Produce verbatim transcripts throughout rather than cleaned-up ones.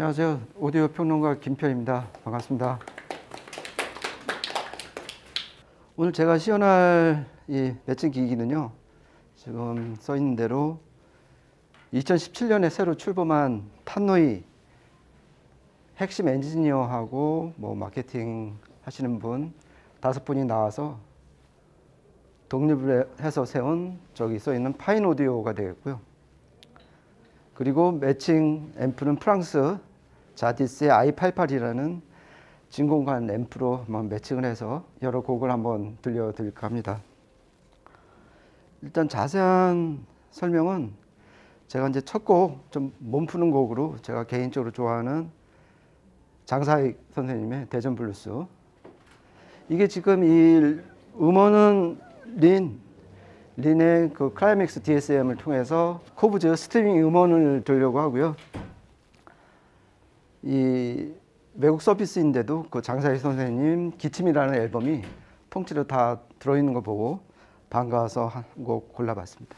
안녕하세요. 오디오 평론가 김편입니다. 반갑습니다. 오늘 제가 시연할 이 매칭 기기는요, 지금 써 있는 대로 이천십칠 년에 새로 출범한 탄노이 핵심 엔지니어하고 뭐 마케팅 하시는 분 다섯 분이 나와서 독립을 해서 세운 저기 써 있는 파인 오디오가 되겠고요. 그리고 매칭 앰프는 프랑스 자디스의 아이 팔십팔이라는 진공관 앰프로 한번 매칭을 해서 여러 곡을 한번 들려드릴까 합니다. 일단 자세한 설명은 제가 이제 첫 곡 좀 몸푸는 곡으로 제가 개인적으로 좋아하는 장사익 선생님의 대전 블루스. 이게 지금 이 음원은 린 린의 그 클라이맥스 디 에스 엠을 통해서 코브즈 스트리밍 음원을 들려고 하고요. 이 외국 서비스인데도 그 장사익 선생님 기침이라는 앨범이 통째로 다 들어있는 거 보고 반가워서 한 곡 골라봤습니다.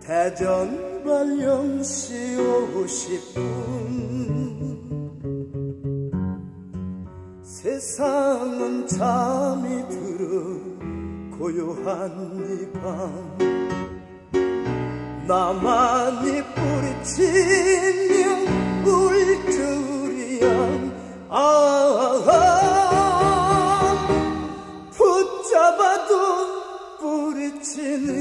대전 발령시 오십 분 세상은 잠이 들어 고요한 이 밤 나만이 뿌리치며 울 줄이야. 아, 아, 아, 붙잡아도 뿌리치는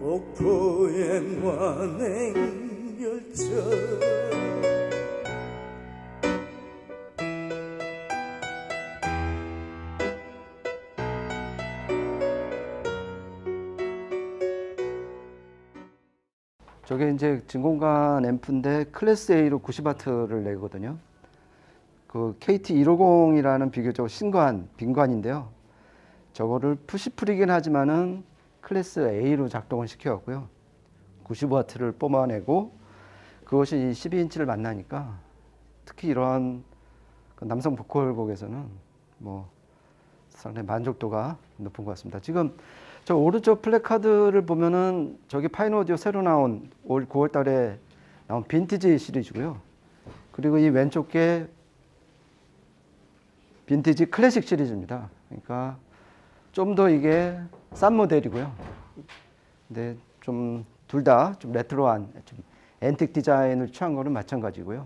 목포의 완행열차. 저게 이제 진공관 앰프인데 클래스 A로 구십 와트를 내거든요. 그 케이티 백오십이라는 비교적 신관 빈관인데요. 저거를 푸시풀이긴 하지만은 클래스 A로 작동을 시켜왔고요. 구십 와트를 뿜어내고 그것이 십이 인치를 만나니까 특히 이러한 남성 보컬 곡에서는 뭐 상당히 만족도가 높은 것 같습니다. 지금 저 오른쪽 플래카드를 보면은 저기 파인 오디오 새로 나온 올 구월 달에 나온 빈티지 시리즈고요. 그리고 이 왼쪽 게 빈티지 클래식 시리즈입니다. 그러니까 좀 더 이게 싼 모델이고요. 근데 좀 둘 다 좀 레트로한 좀 앤틱 디자인을 취한 거는 마찬가지고요.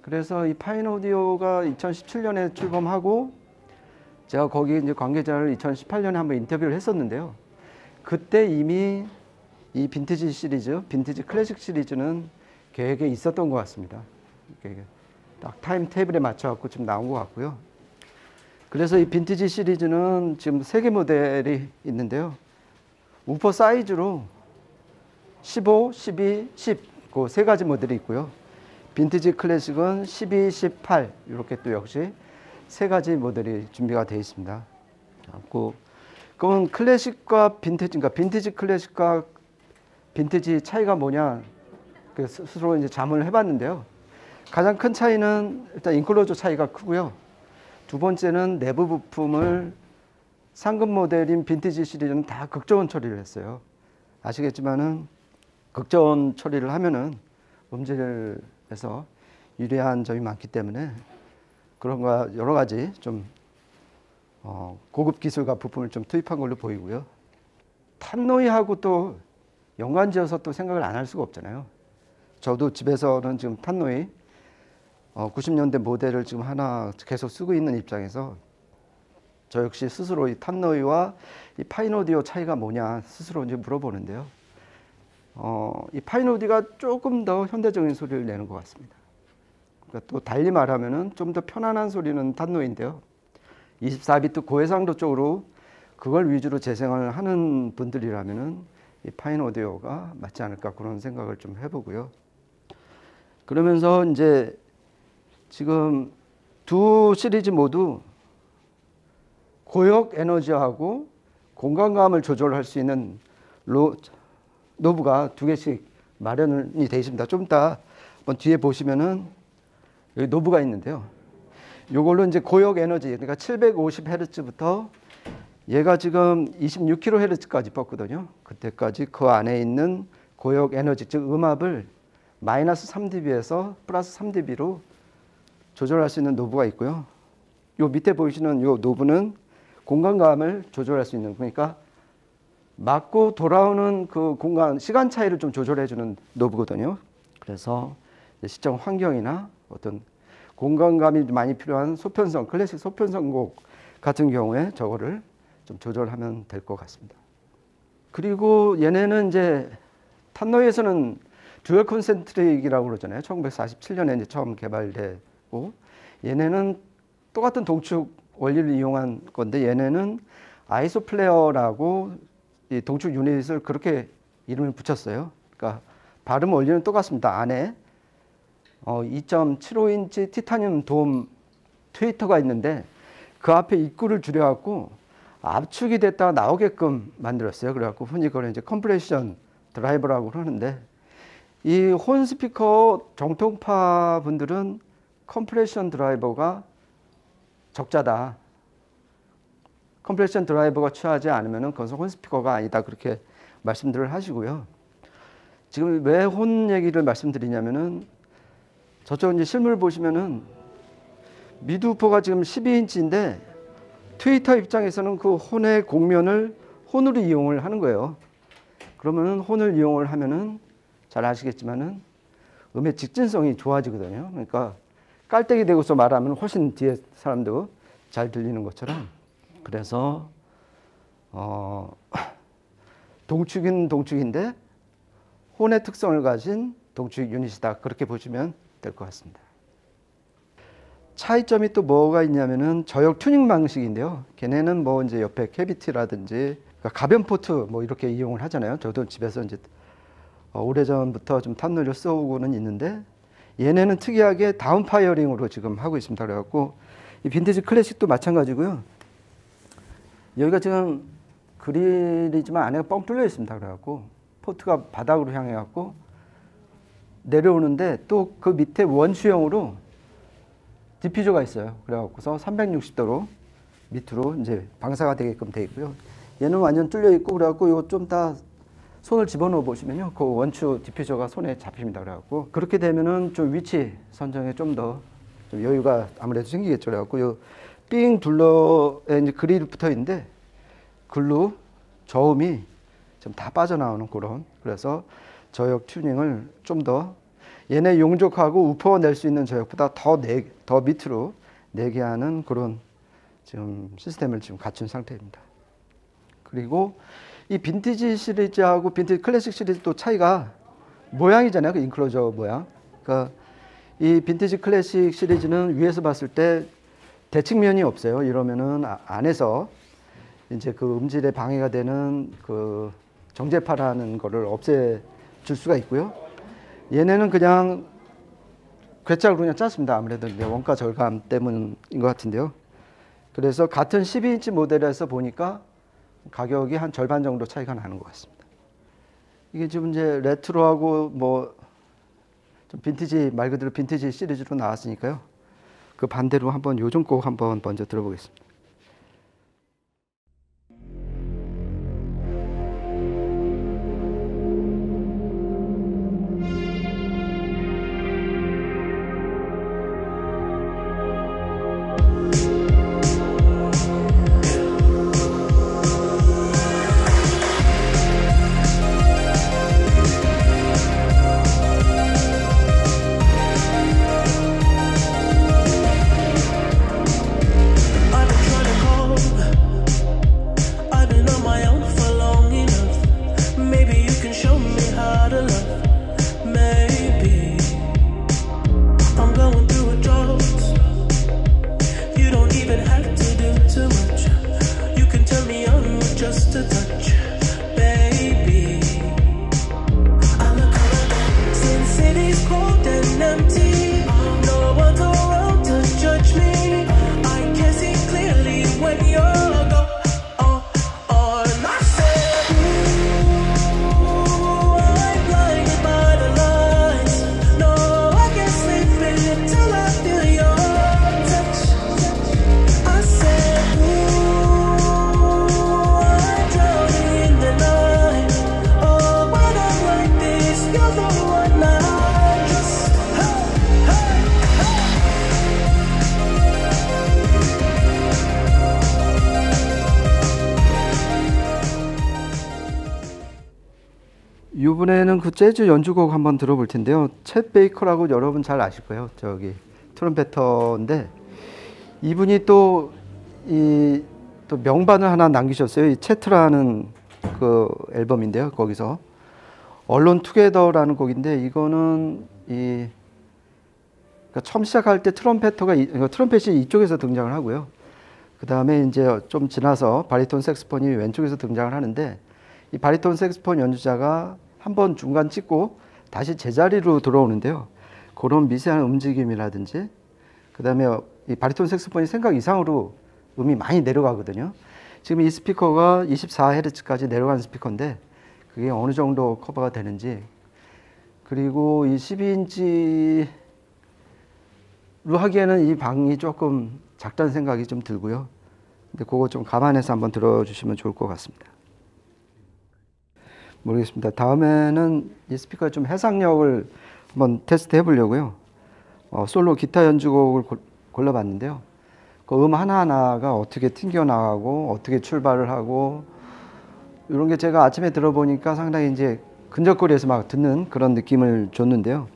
그래서 이 파인 오디오가 이천십칠 년에 출범하고 제가 거기 이제 관계자를 이천십팔 년에 한번 인터뷰를 했었는데요. 그때 이미 이 빈티지 시리즈, 빈티지 클래식 시리즈는 계획에 있었던 것 같습니다. 이렇게 딱 타임 테이블에 맞춰 갖고 지금 나온 것 같고요. 그래서 이 빈티지 시리즈는 지금 세 개 모델이 있는데요. 우퍼 사이즈로 십오, 십이, 십 그 세 가지 모델이 있고요. 빈티지 클래식은 십이, 십팔 이렇게 또 역시 세 가지 모델이 준비가 되어 있습니다. 그럼 클래식과 빈티지, 그러니까 빈티지 클래식과 빈티지 차이가 뭐냐 스스로 이제 자문을 해봤는데요. 가장 큰 차이는 일단 인클로저 차이가 크고요. 두 번째는 내부 부품을 상급 모델인 빈티지 시리즈는 다 극저온 처리를 했어요. 아시겠지만은 극저온 처리를 하면은 음질에서 유리한 점이 많기 때문에 그런 거 여러 가지 좀 어 고급 기술과 부품을 좀 투입한 걸로 보이고요. 탄노이하고 또 연관지어서 또 생각을 안 할 수가 없잖아요. 저도 집에서는 지금 탄노이 어, 구십 년대 모델을 지금 하나 계속 쓰고 있는 입장에서 저 역시 스스로 이 탄노이와 이 파인 오디오 차이가 뭐냐 스스로 이제 물어보는데요. 어, 이 파인 오디오가 조금 더 현대적인 소리를 내는 것 같습니다. 그러니까 또 달리 말하면은 좀 더 편안한 소리는 탄노인데요. 이십사 비트 고해상도 쪽으로 그걸 위주로 재생을 하는 분들이라면은 이 파인 오디오가 맞지 않을까 그런 생각을 좀 해보고요. 그러면서 이제 지금 두 시리즈 모두 고역 에너지하고 공간감을 조절할 수 있는 로, 노브가 두 개씩 마련이 되어 있습니다. 좀 이따 한번 뒤에 보시면은 여기 노브가 있는데요. 요걸로 이제 고역 에너지, 그러니까 칠백오십 헤르츠부터 얘가 지금 이십육 킬로헤르츠까지 뻗거든요. 그때까지 그 안에 있는 고역 에너지, 즉 음압을 마이너스 삼 디비에서 플러스 삼 디비로 조절할 수 있는 노브가 있고요. 요 밑에 보이시는 요 노브는 공간감을 조절할 수 있는, 그러니까 맞고 돌아오는 그 공간, 시간 차이를 좀 조절해 주는 노브거든요. 그래서 시청 환경이나 어떤 공간감이 많이 필요한 소편성, 클래식 소편성곡 같은 경우에 저거를 좀 조절하면 될 것 같습니다. 그리고 얘네는 이제 탄노이에서는 듀얼 콘센트릭이라고 그러잖아요. 천구백사십칠 년에 이제 처음 개발되고, 얘네는 똑같은 동축 원리를 이용한 건데, 얘네는 아이소플레어라고 이 동축 유닛을 그렇게 이름을 붙였어요. 그러니까 발음 원리는 똑같습니다. 안에 어 이 점 칠오 인치 티타늄 돔 트위터가 있는데 그 앞에 입구를 줄여갖고 압축이 됐다가 나오게끔 만들었어요. 그래갖고 흔히 그걸 이제 컴프레션 드라이버라고 하는데, 이 혼 스피커 정통파 분들은 컴프레션 드라이버가 적자다, 컴프레션 드라이버가 취하지 않으면 그것은 혼 스피커가 아니다, 그렇게 말씀들을 하시고요. 지금 왜 혼 얘기를 말씀드리냐면은 저쪽 이제 실물 보시면은 미드우퍼가 지금 십이 인치인데 트위터 입장에서는 그 혼의 곡면을 혼으로 이용을 하는 거예요. 그러면은 혼을 이용을 하면은 잘 아시겠지만은 음의 직진성이 좋아지거든요. 그러니까 깔때기 대고서 말하면 훨씬 뒤에 사람도 잘 들리는 것처럼. 그래서 어, 동축인 동축인데 혼의 특성을 가진 동축 유닛이다, 그렇게 보시면 될 것 같습니다. 차이점이 또 뭐가 있냐면은 저역 튜닝 방식인데요. 걔네는 뭐 이제 옆에 캐비티라든지 가변 포트 뭐 이렇게 이용을 하잖아요. 저도 집에서 이제 오래전부터 좀 탄노이를 써오고는 있는데, 얘네는 특이하게 다운파이어링으로 지금 하고 있습니다. 그래갖고 이 빈티지 클래식도 마찬가지고요. 여기가 지금 그릴이지만 안에가 뻥 뚫려 있습니다. 그래갖고 포트가 바닥으로 향해갖고 내려오는데 또 그 밑에 원수형으로 디퓨저가 있어요. 그래갖고서 삼백육십 도로 밑으로 이제 방사가 되게끔 돼 있고요. 얘는 완전 뚫려 있고, 그래갖고 이거 좀 다 손을 집어넣어 보시면요, 그 원추 디퓨저가 손에 잡힙니다. 그래갖고 그렇게 되면은 좀 위치 선정에 좀 더 좀 여유가 아무래도 생기겠죠. 그래갖고 요 삥 둘러에 이제 그릴이 붙어 있는데 글로 저음이 좀 다 빠져나오는 그런, 그래서 저역 튜닝을 좀 더 얘네 용족하고 우퍼 낼 수 있는 저역보다 더 내, 더 밑으로 내게 하는 그런 지금 시스템을 지금 갖춘 상태입니다. 그리고 이 빈티지 시리즈하고 빈티지 클래식 시리즈 또 차이가 모양이잖아요. 그 인클로저 모양. 그러니까 이 빈티지 클래식 시리즈는 위에서 봤을 때 대칭면이 없어요. 이러면은 안에서 이제 그 음질에 방해가 되는 그 정제파라는 거를 없애 줄 수가 있고요. 얘네는 그냥 괴짝으로 그냥 짰습니다. 아무래도 원가 절감 때문인 것 같은데요. 그래서 같은 십이 인치 모델에서 보니까 가격이 한 절반 정도 차이가 나는 것 같습니다. 이게 지금 이제 레트로하고 뭐 좀 빈티지, 말 그대로 빈티지 시리즈로 나왔으니까요. 그 반대로 한번 요즘 곡 한번 먼저 들어보겠습니다. 이번에는 그 재즈 연주곡 한번 들어볼 텐데요. 챗 베이커라고 여러분 잘 아실 거예요. 저기 트럼페터인데 이분이 또 이 또 명반을 하나 남기셨어요. 이 채트라는 그 앨범인데요. 거기서 언론 투게더라는 곡인데 이거는 이 그러니까 처음 시작할 때 트럼페터가 트럼펫이 이쪽에서 등장을 하고요. 그 다음에 이제 좀 지나서 바리톤 색스폰이 왼쪽에서 등장을 하는데 이 바리톤 색스폰 연주자가 한번 중간 찍고 다시 제자리로 들어오는데요. 그런 미세한 움직임이라든지 그 다음에 이 바리톤 색스폰이 생각 이상으로 음이 많이 내려가거든요. 지금 이 스피커가 이십사 헤르츠까지 내려간 스피커인데 그게 어느 정도 커버가 되는지, 그리고 이 십이 인치로 하기에는 이 방이 조금 작다는 생각이 좀 들고요. 근데 그거 좀 감안해서 한번 들어주시면 좋을 것 같습니다. 모르겠습니다. 다음에는 이 스피커의 좀 해상력을 한번 테스트 해보려고요. 어, 솔로 기타 연주곡을 고, 골라봤는데요. 그 음 하나하나가 어떻게 튕겨나가고 어떻게 출발을 하고 이런 게 제가 아침에 들어보니까 상당히 이제 근접거리에서 막 듣는 그런 느낌을 줬는데요.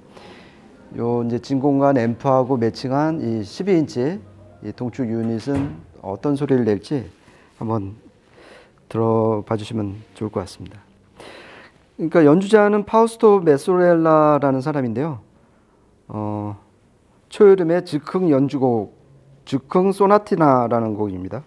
요 이제 진공관 앰프하고 매칭한 이 십이 인치 이 동축 유닛은 어떤 소리를 낼지 한번 들어봐 주시면 좋을 것 같습니다. 그러니까 연주자는 파우스토 메소렐라라는 사람인데요. 어, 초여름의 즉흥 연주곡 즉흥 소나티나라는 곡입니다.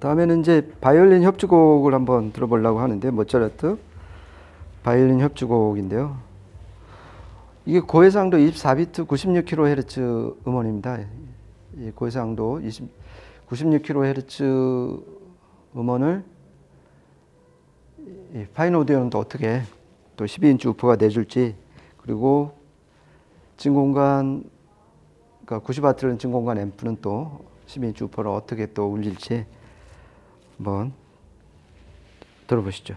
다음에는 이제 바이올린 협주곡을 한번 들어보려고 하는데 모차르트 바이올린 협주곡인데요. 이게 고해상도 이십사 비트 구십육 킬로헤르츠 음원입니다. 이 고해상도 구십육 킬로헤르츠 음원을 파인 오디오는 또 어떻게 또 십이 인치 우퍼가 내줄지, 그리고 진공관 그러니까 구십 와트는 진공관 앰프는 또 십이 인치 우퍼를 어떻게 또 울릴지 한번 들어보시죠.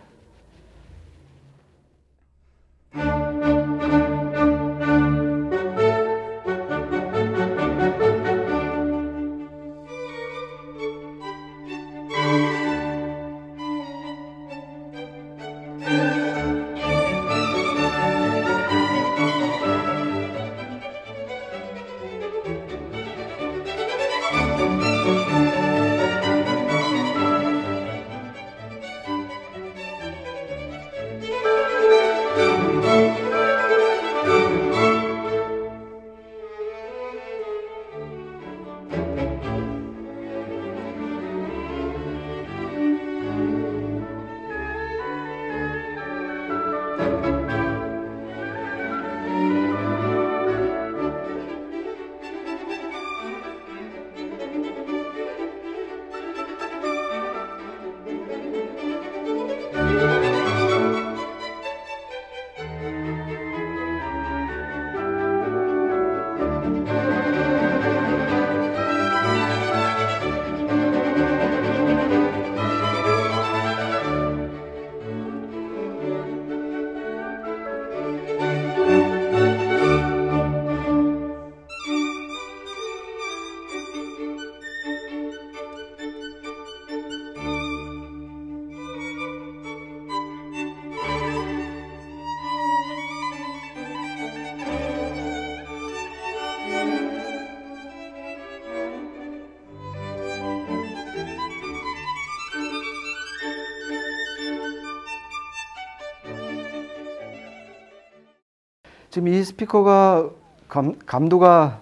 지금 이 스피커가 감, 감도가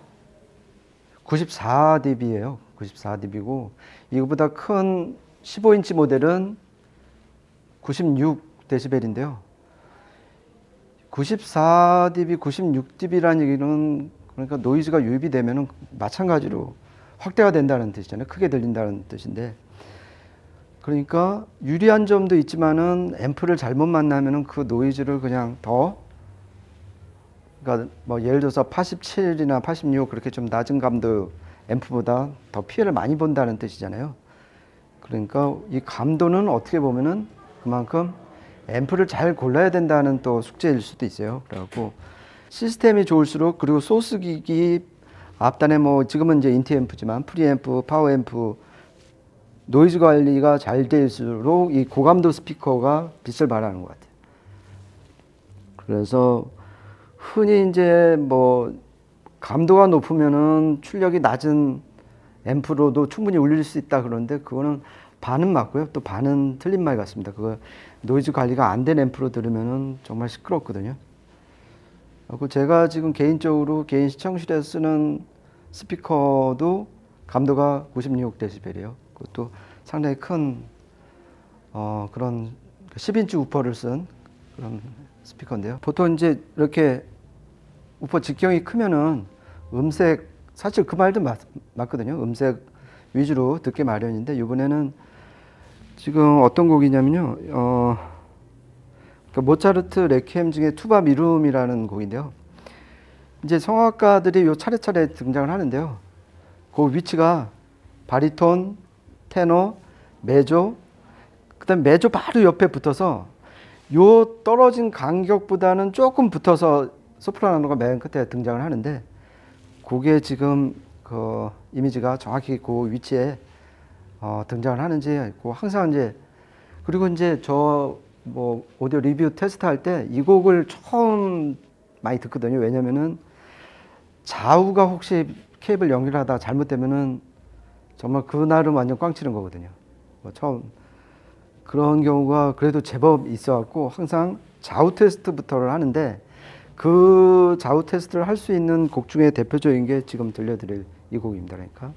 구십사 디비예요. 구십사 디비고 이거보다 큰 십오 인치 모델은 구십육 데시벨인데요. 구십사 디비, 구십육 디비라는 얘기는 그러니까 노이즈가 유입이 되면은 마찬가지로 확대가 된다는 뜻이잖아요. 크게 들린다는 뜻인데, 그러니까 유리한 점도 있지만은 앰프를 잘못 만나면은 그 노이즈를 그냥 더, 그러니까 뭐 예를 들어서 팔십칠이나 팔십육 그렇게 좀 낮은 감도 앰프보다 더 피해를 많이 본다는 뜻이잖아요. 그러니까 이 감도는 어떻게 보면은 그만큼 앰프를 잘 골라야 된다는 또 숙제일 수도 있어요. 그래갖고 시스템이 좋을수록, 그리고 소스 기기 앞단에 뭐 지금은 이제 인티 앰프지만 프리앰프, 파워 앰프, 노이즈 관리가 잘 될수록 이 고감도 스피커가 빛을 발하는 것 같아요. 그래서 흔히 이제 뭐 감도가 높으면은 출력이 낮은 앰프로도 충분히 울릴 수 있다, 그런데 그거는 반은 맞고요, 또 반은 틀린 말 같습니다. 그거 노이즈 관리가 안 된 앰프로 들으면은 정말 시끄럽거든요. 그리고 제가 지금 개인적으로 개인 시청실에서 쓰는 스피커도 감도가 구십육 데시벨이에요. 그것도 상당히 큰 어, 그런 십 인치 우퍼를 쓴 그런 스피커인데요. 보통 이제 이렇게 우퍼 직경이 크면은 음색, 사실 그 말도 맞, 맞거든요. 음색 위주로 듣게 마련인데, 이번에는 지금 어떤 곡이냐면요, 어, 그러니까 모차르트 레퀴엠 중에 투바 미룸이라는 곡인데요. 이제 성악가들이 요 차례차례 등장을 하는데요. 그 위치가 바리톤, 테너, 메조, 그다음 메조 바로 옆에 붙어서 요 떨어진 간격보다는 조금 붙어서 소프라노가 맨 끝에 등장을 하는데, 그게 지금 그 이미지가 정확히 그 위치에 어, 등장을 하는지, 그 항상 이제, 그리고 이제 저 뭐 오디오 리뷰 테스트 할 때 이 곡을 처음 많이 듣거든요. 왜냐면은 좌우가 혹시 케이블 연결하다 잘못되면은 정말 그날은 완전 꽝치는 거거든요. 뭐 처음 그런 경우가 그래도 제법 있어갖고 항상 좌우 테스트부터를 하는데, 그 좌우 테스트를 할 수 있는 곡 중에 대표적인 게 지금 들려드릴 이 곡입니다. 그러니까.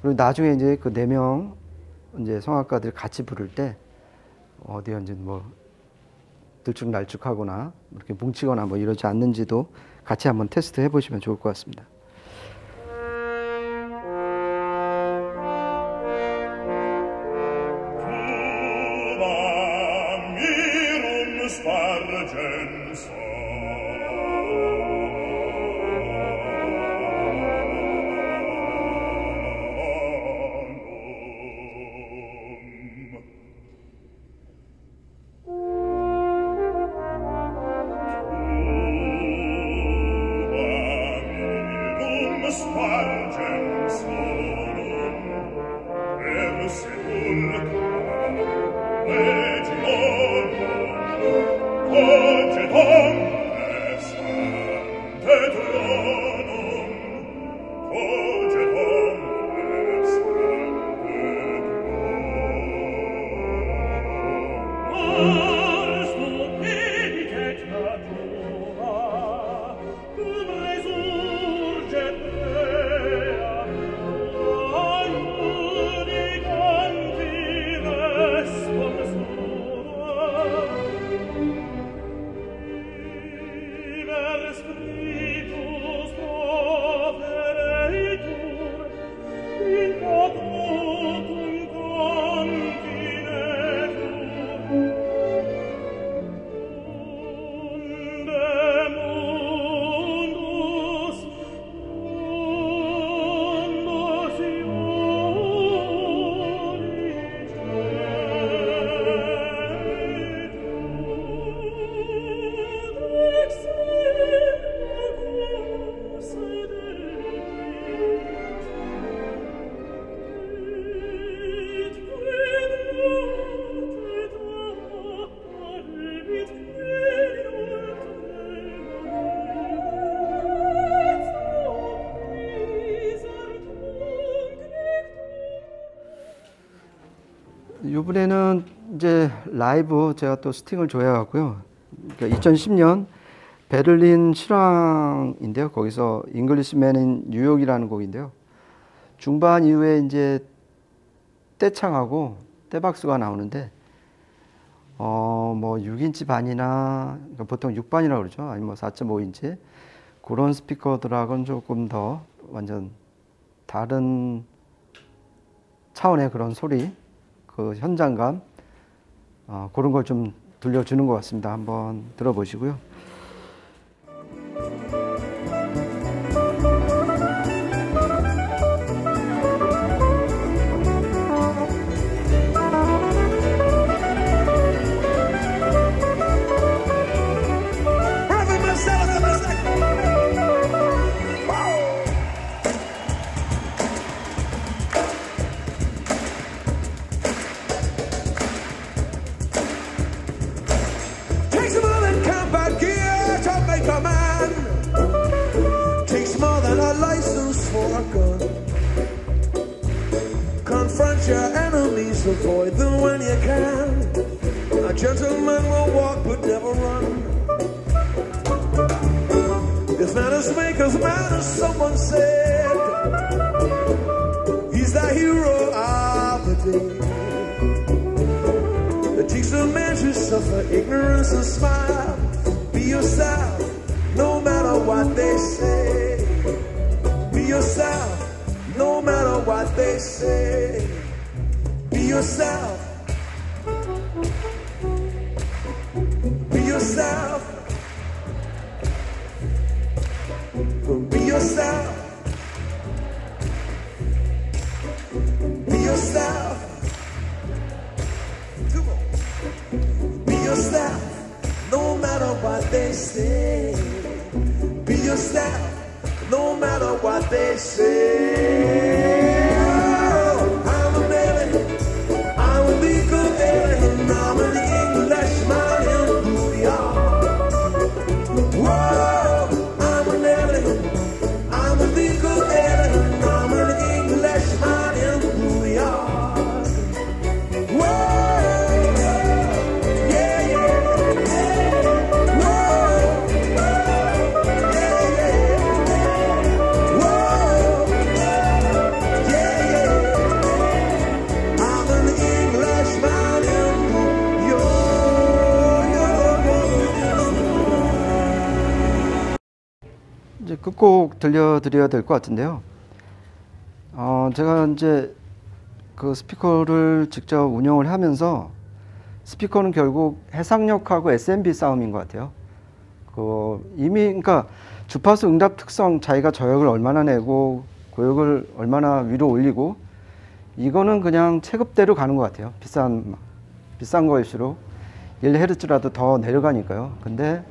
그리고 나중에 이제 그 네 명 이제 성악가들이 같이 부를 때 어디에 이제 뭐 들쭉날쭉하거나 이렇게 뭉치거나 뭐 이러지 않는지도 같이 한번 테스트 해보시면 좋을 것 같습니다. 이번에는 이제 라이브 제가 또 스팅을 줘야 하고요. 그러니까 이천십 년 베를린 실황인데요. 거기서 잉글리시맨 인 뉴욕이라는 곡인데요. 중반 이후에 이제 떼창하고 떼박수가 나오는데 어 뭐 육 인치 반이나 그러니까 보통 육 반이라고 그러죠. 아니면 뭐 사 점 오 인치 그런 스피커들하고는 조금 더 완전 다른 차원의 그런 소리, 그 현장감 어, 그런 걸 좀 들려주는 것 같습니다. 한번 들어보시고요. Confront your enemies, avoid them when you can. A gentleman will walk but never run. If manners make us mad, as someone said, he's the hero of the day. It takes a man to suffer ignorance and smile. Be yourself, no matter what they say. Be yourself, no matter what they say. Be yourself. Be yourself. Be yourself. Be yourself. Come on. Be yourself. No matter what they say. Be yourself. No matter what they say. Oh, I'm a baby, I'm a big good baby, I'm an Englishman in New York. Oh, I'm a baby, I'm a big good baby, I'm an Englishman in New York. Oh, 끝곡 들려드려야 될 것 같은데요. 어, 제가 이제 그 스피커를 직접 운영을 하면서 스피커는 결국 해상력하고 에스엠비 싸움인 것 같아요. 그 이미 그러니까 주파수 응답 특성, 자기가 저역을 얼마나 내고 고역을 얼마나 위로 올리고, 이거는 그냥 체급대로 가는 것 같아요. 비싼 비싼 거일수록 일 헤르츠라도 더 내려가니까요. 근데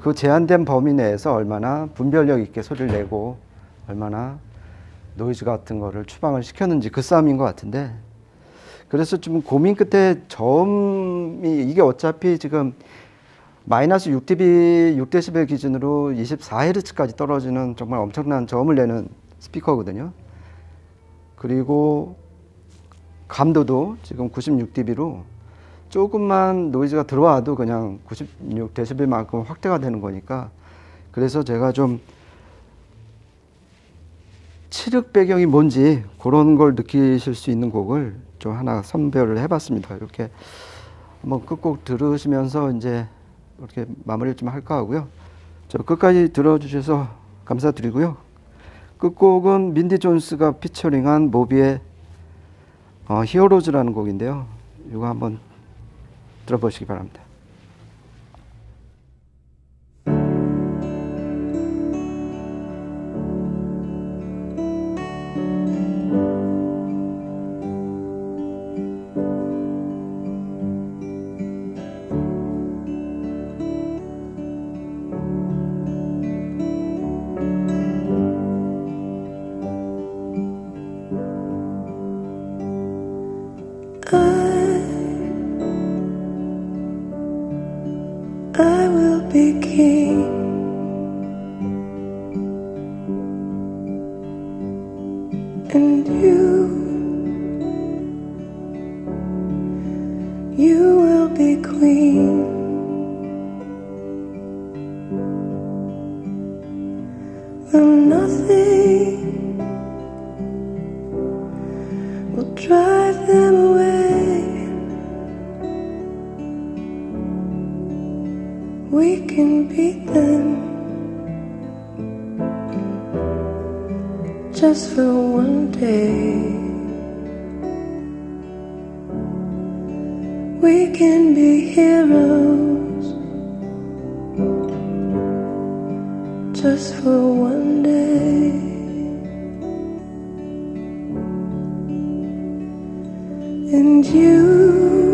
그 제한된 범위 내에서 얼마나 분별력 있게 소리를 내고 얼마나 노이즈 같은 거를 추방을 시켰는지, 그 싸움인 것 같은데, 그래서 좀 고민 끝에 저음이, 이게 어차피 지금 마이너스 육 디비, 육 데시벨 기준으로 이십사 헤르츠까지 떨어지는 정말 엄청난 저음을 내는 스피커거든요. 그리고 감도도 지금 구십육 디비로 조금만 노이즈가 들어와도 그냥 구십육 데시벨만큼 확대가 되는 거니까, 그래서 제가 좀 칠흑 배경이 뭔지 그런 걸 느끼실 수 있는 곡을 좀 하나 선별을 해봤습니다. 이렇게 한번 끝곡 들으시면서 이제 이렇게 마무리를 좀 할까 하고요. 저 끝까지 들어주셔서 감사드리고요. 끝곡은 민디 존스가 피처링한 모비의 어, 히어로즈라는 곡인데요. 이거 한번 들어보시기 바랍니다. You will be queen. will drive them away. We can beat them just for one day. We can be heroes just for one day. And you